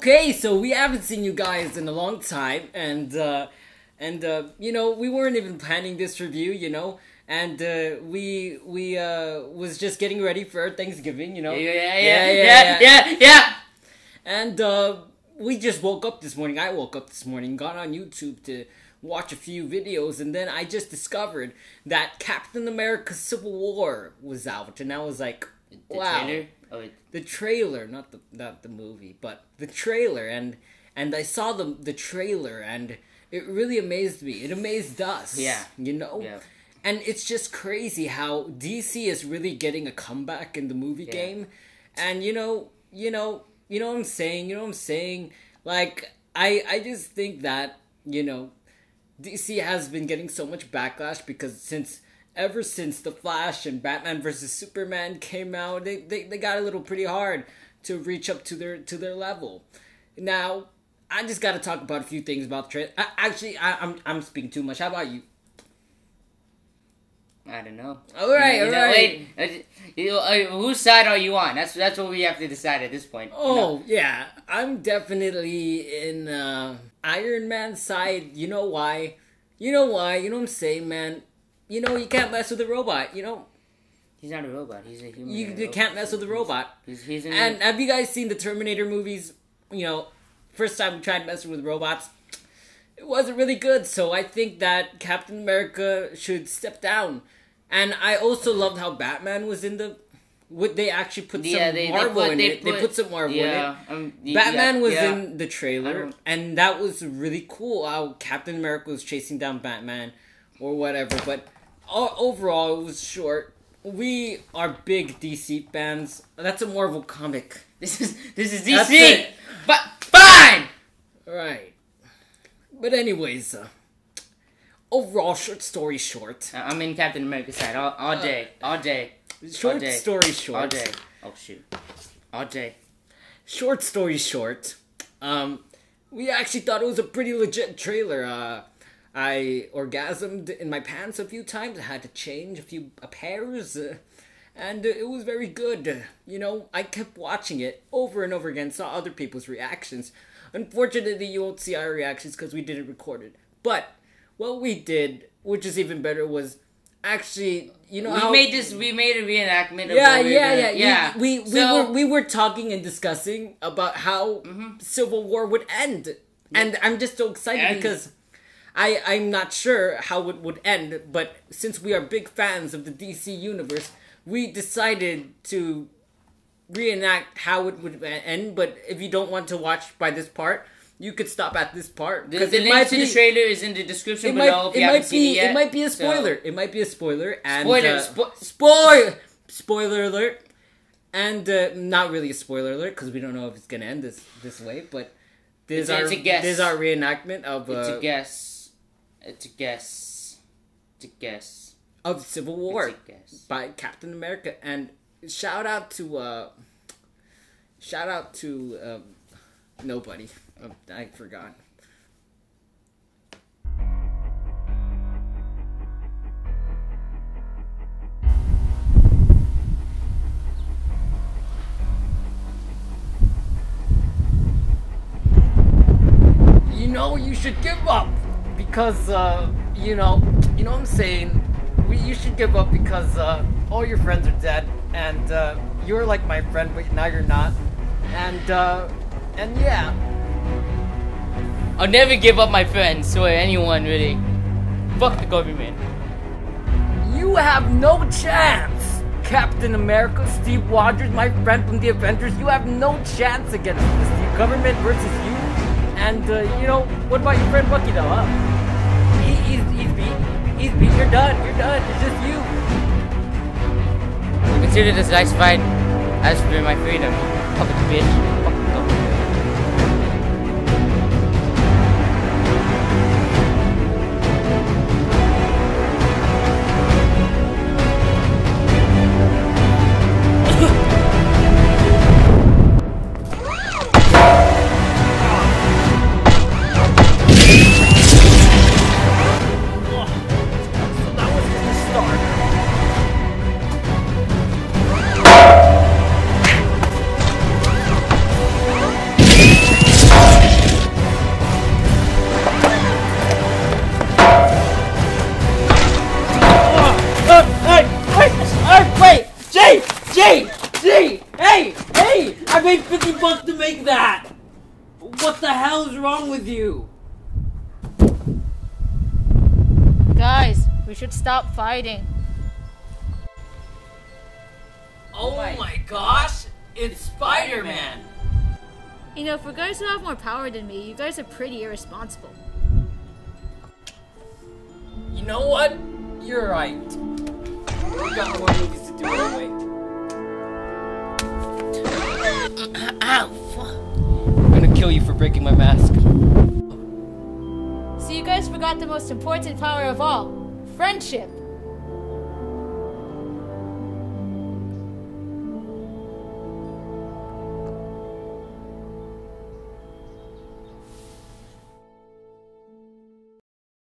Okay, so we haven't seen you guys in a long time, and you know, we weren't even planning this review, you know, and we was just getting ready for our Thanksgiving, you know. Yeah. And we just woke up this morning. I woke up this morning, got on YouTube to watch a few videos, and then I just discovered that Captain America: Civil War was out, and I was like, wow. The trailer, not the movie, but the trailer, and I saw the trailer, and it really amazed me. It amazed us. Yeah. You know? Yeah. And it's just crazy how DC is really getting a comeback in the movie game. And you know what I'm saying? Like, I just think that, you know, DC has been getting so much backlash because ever since The Flash and Batman versus Superman came out, they got a little pretty hard to reach up to their level. Now, I just got to talk about a few things about the trailer. Actually, I'm speaking too much. How about you? I don't know. All right. Wait, whose side are you on? That's what we have to decide at this point. Yeah, I'm definitely in Iron Man's side. You know why? You know what I'm saying, man? You know, you can't mess with a robot, you know? He's not a robot, he's a human. You can't mess with a robot. And have you guys seen the Terminator movies? You know, first time we tried messing with robots, it wasn't really good. So I think that Captain America should step down. And I also loved how Batman was in the... They actually put some Marvel in it. They put some Marvel in it. Batman was in the trailer, and that was really cool, how Captain America was chasing down Batman or whatever, but... Overall, it was short. We are big DC fans. That's a Marvel comic. This is DC. But fine. Right. But anyways, overall, short story short. I'm in Captain America's side all day. Short story short. We actually thought it was a pretty legit trailer. I orgasmed in my pants a few times. I had to change a few pairs, and it was very good. You know, I kept watching it over and over again, saw other people's reactions. Unfortunately, you won't see our reactions because we didn't record it. But what we did, which is even better, was actually, you know, we made a reenactment. We were talking and discussing about how Civil War would end, and I'm just so excited because. I'm not sure how it would end, but since we are big fans of the DC universe, we decided to reenact how it would end. But if you don't want to watch by this part, you could stop at this part. The link to the trailer is in the description below. If you haven't seen it yet, it might be a spoiler. So. It might be a spoiler. And, spoiler alert. And not really a spoiler alert because we don't know if it's gonna end this way. But it's a guess. This is our reenactment of. It's a guess. It's a guess. Of Civil War by Captain America, and shout out to nobody. I forgot. You know you should give up. Because, you know what I'm saying? You should give up because all your friends are dead, and you're like my friend, but now you're not. And yeah. I'll never give up my friends or anyone, really. Fuck the government. You have no chance, Captain America, Steve Rogers, my friend from the Avengers. You have no chance against the government versus you. And, you know, what about your friend Bucky, though, huh? He's beat. You're done. It's just you. I consider this nice fight as for my freedom. Fucking bitch. Fuck. We should stop fighting. Oh my gosh! It's Spider-Man! You know, for guys who have more power than me, you guys are pretty irresponsible. You know what? You're right. We got more movies to do anyway. Ow! I'm gonna kill you for breaking my mask. So you guys forgot the most important power of all. Friendship!